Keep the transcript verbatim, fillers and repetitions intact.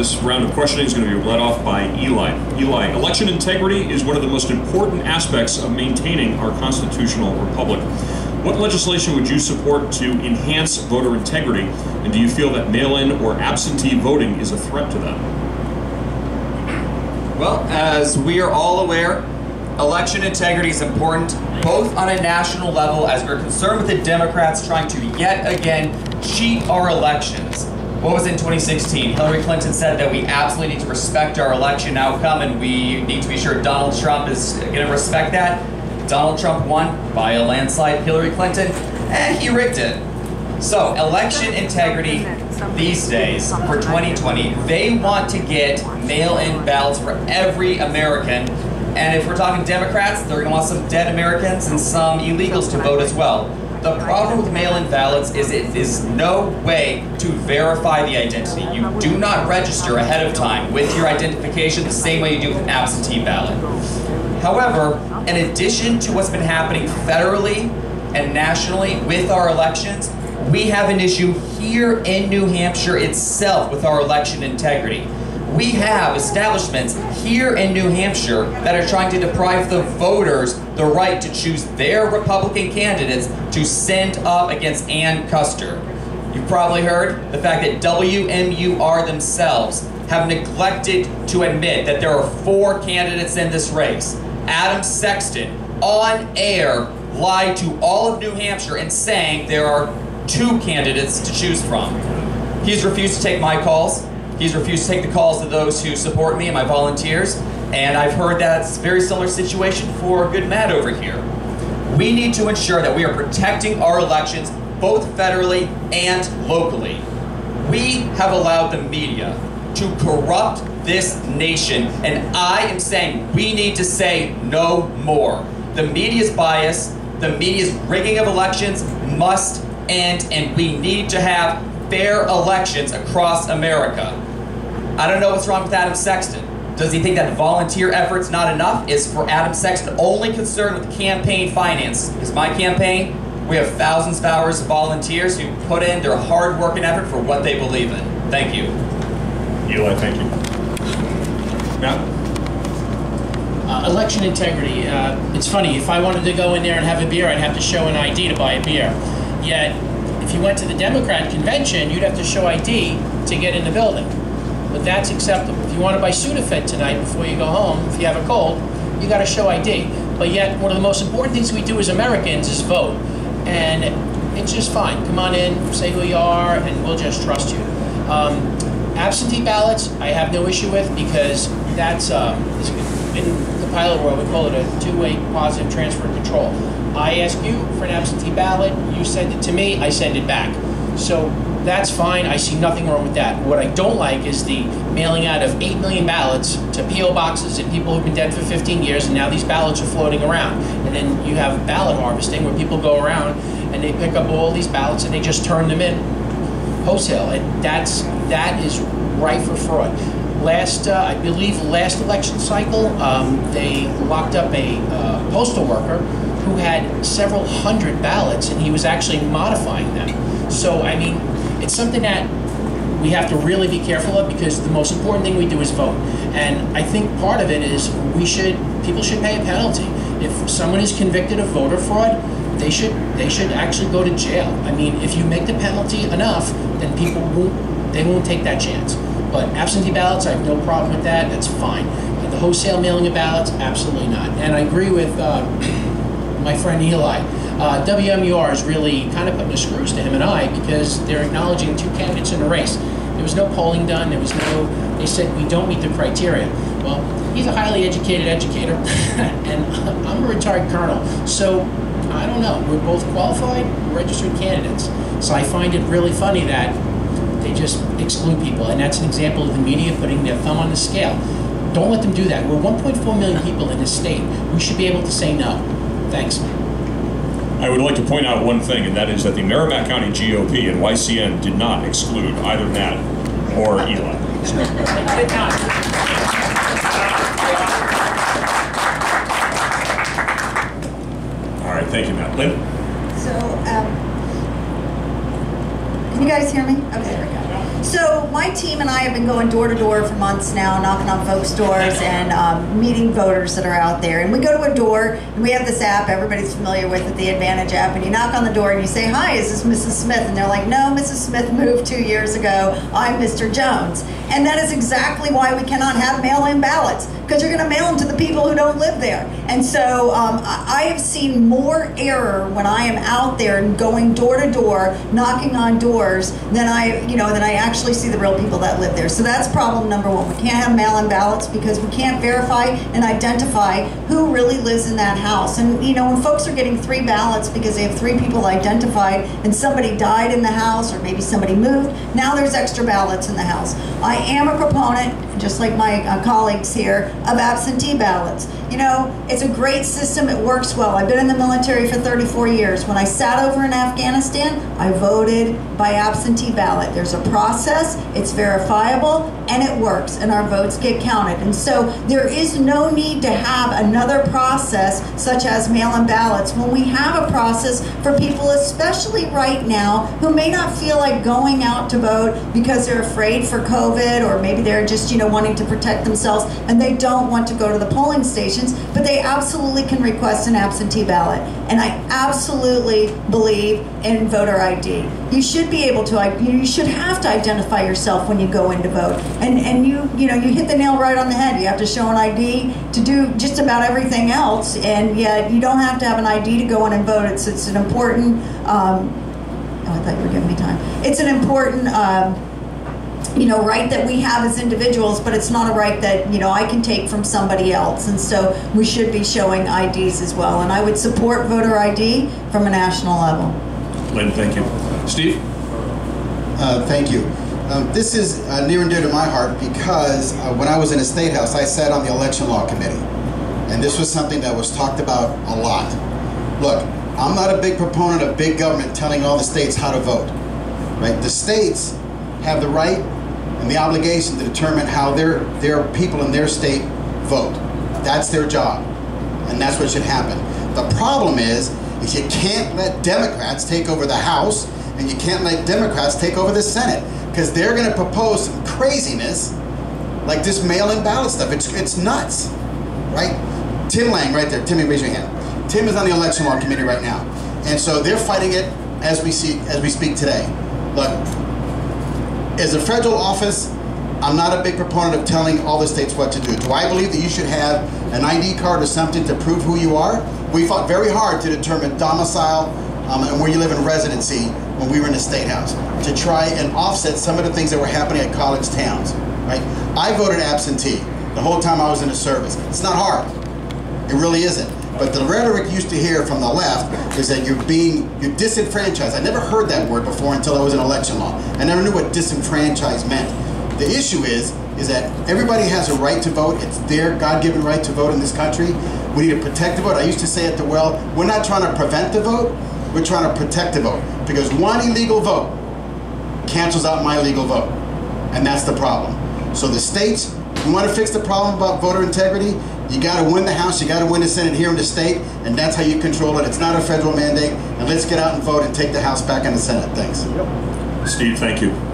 This round of questioning is going to be led off by Eli. Eli, election integrity is one of the most important aspects of maintaining our constitutional republic. What legislation would you support to enhance voter integrity, and do you feel that mail-in or absentee voting is a threat to that? Well, as we are all aware, election integrity is important, both on a national level, as we're concerned with the Democrats trying to yet again cheat our elections. What was it in twenty sixteen? Hillary Clinton said that we absolutely need to respect our election outcome, and we need to be sure Donald Trump is going to respect that. Donald Trump won by a landslide. Hillary Clinton, eh, he rigged it. So election integrity these days for twenty twenty, they want to get mail-in ballots for every American. And if we're talking Democrats, they're gonna want some dead Americans and some illegals to vote as well. The problem with mail-in ballots is it is no way to verify the identity. You do not register ahead of time with your identification the same way you do with an absentee ballot. However, in addition to what's been happening federally and nationally with our elections, we have an issue here in New Hampshire itself with our election integrity. We have establishments here in New Hampshire that are trying to deprive the voters the right to choose their Republican candidates to send up against Ann Kuster. You've probably heard the fact that W M U R themselves have neglected to admit that there are four candidates in this race. Adam Sexton, on air, lied to all of New Hampshire in saying there are two candidates to choose from. He's refused to take my calls. He's refused to take the calls of those who support me and my volunteers. And I've heard that it's a very similar situation for Good Matt over here. We need to ensure that we are protecting our elections, both federally and locally. We have allowed the media to corrupt this nation, and I am saying we need to say no more. The media's bias, the media's rigging of elections must end, and we need to have fair elections across America. I don't know what's wrong with Adam Sexton. Does he think that volunteer effort's not enough? Is for Adam Sexton only concerned with campaign finance? Is my campaign, we have thousands of hours of volunteers who put in their hard work and effort for what they believe in. Thank you. Eli, thank you. Matt? Uh, election integrity. Uh, it's funny, if I wanted to go in there and have a beer, I'd have to show an I D to buy a beer. Yet, if you went to the Democrat convention, you'd have to show I D to get in the building. But that's acceptable. If you want to buy Sudafed tonight before you go home, if you have a cold, you got to show I D. But yet, one of the most important things we do as Americans is vote. And it's just fine. Come on in, say who you are, and we'll just trust you. Um, Absentee ballots, I have no issue with, because that's, um, in the pilot world, we call it a two-way positive transfer and control. I ask you for an absentee ballot, you send it to me, I send it back. So that's fine, I see nothing wrong with that. What I don't like is the mailing out of eight million ballots to P O boxes and people who've been dead for fifteen years, and now these ballots are floating around. And then you have ballot harvesting where people go around and they pick up all these ballots and they just turn them in wholesale, and that's that is rife for fraud. Last, uh, I believe, last election cycle, um, they locked up a uh, postal worker who had several hundred ballots, and he was actually modifying them. So, I mean, it's something that we have to really be careful of, because the most important thing we do is vote. And I think part of it is we should people should pay a penalty. If someone is convicted of voter fraud, They should they should actually go to jail. I mean, if you make the penalty enough, then people won't they won't take that chance. But absentee ballots, I have no problem with that. That's fine. And the wholesale mailing of ballots, absolutely not. And I agree with uh, my friend Eli. Uh, W M U R is really kind of putting the screws to him and I, because they're acknowledging two candidates in a race. There was no polling done. There was no. They said we don't meet the criteria. Well, he's a highly educated educator, and I'm a retired colonel. So, I don't know. We're both qualified, registered candidates. So I find it really funny that they just exclude people. And that's an example of the media putting their thumb on the scale. Don't let them do that. We're one point four million people in this state. We should be able to say no. Thanks. I would like to point out one thing, and that is that the Merrimack County G O P and Y C N did not exclude either Matt or Eli. They did not. Thank you, Matt. Lynn? So, um, can you guys hear me? Oh, there we go. So, my team and I have been going door to door for months now, knocking on folks' doors and um, meeting voters that are out there. And we go to a door, and we have this app everybody's familiar with it, the Advantage app, and you knock on the door and you say, hi, is this Missus Smith? And they're like, no, Missus Smith moved two years ago. I'm Mister Jones. And that is exactly why we cannot have mail-in ballots, because you're going to mail them to the people who don't live there. And so um, I have seen more error when I am out there and going door to door, knocking on doors, than I, you know, than I actually see the real people that live there. So that's problem number one. We can't have mail-in ballots because we can't verify and identify who really lives in that house. And you know, when folks are getting three ballots because they have three people identified, and somebody died in the house, or maybe somebody moved, now there's extra ballots in the house. I am a proponent, just like my uh, colleagues here, of absentee ballots. You know, it's a great system, it works well. I've been in the military for thirty-four years. When I sat over in Afghanistan, I voted by absentee ballot. There's a process, it's verifiable, and it works, and our votes get counted. And so there is no need to have another process such as mail-in ballots when we have a process for people, especially right now, who may not feel like going out to vote because they're afraid for COVID, or maybe they're just, you know, wanting to protect themselves and they don't want to go to the polling station. But they absolutely can request an absentee ballot. And I absolutely believe in voter I D. You should be able to, you should have to identify yourself when you go in to vote. And, and you, you know, you hit the nail right on the head. You have to show an I D to do just about everything else, and yet you don't have to have an I D to go in and vote. It's, it's an important, um, oh, I thought you were giving me time. It's an important, um, you know, right that we have as individuals, but it's not a right that, you know, I can take from somebody else. And so we should be showing I Ds as well. And I would support voter I D from a national level. Lynn, thank you. Steve? Uh, thank you. Um, this is uh, near and dear to my heart because uh, when I was in the State House, I sat on the Election Law Committee. And this was something that was talked about a lot. Look, I'm not a big proponent of big government telling all the states how to vote. Right? The states have the right and the obligation to determine how their, their people in their state vote. That's their job, and that's what should happen. The problem is, is you can't let Democrats take over the House, and you can't let Democrats take over the Senate, because they're gonna propose some craziness like this mail-in ballot stuff. It's, it's nuts, right? Tim Lang, right there, Timmy, raise your hand. Tim is on the Election Law Committee right now, and so they're fighting it as we, see, as we speak today. Look, as a federal office, I'm not a big proponent of telling all the states what to do. Do I believe that you should have an I D card or something to prove who you are? We fought very hard to determine domicile um, and where you live in residency when we were in the State House to try and offset some of the things that were happening at college towns. Right? I voted absentee the whole time I was in the service. It's not hard. It really isn't. But the rhetoric you used to hear from the left is that you're being, you're disenfranchised. I never heard that word before until I was in election law. I never knew what disenfranchised meant. The issue is, is that everybody has a right to vote. It's their God-given right to vote in this country. We need to protect the vote. I used to say at the well, we're not trying to prevent the vote, we're trying to protect the vote. Because one illegal vote cancels out my legal vote. And that's the problem. So the states, you want to fix the problem about voter integrity? You got to win the House, you got to win the Senate here in the state, and that's how you control it. It's not a federal mandate, and let's get out and vote and take the House back in the Senate. Thanks. Yep. Steve, thank you.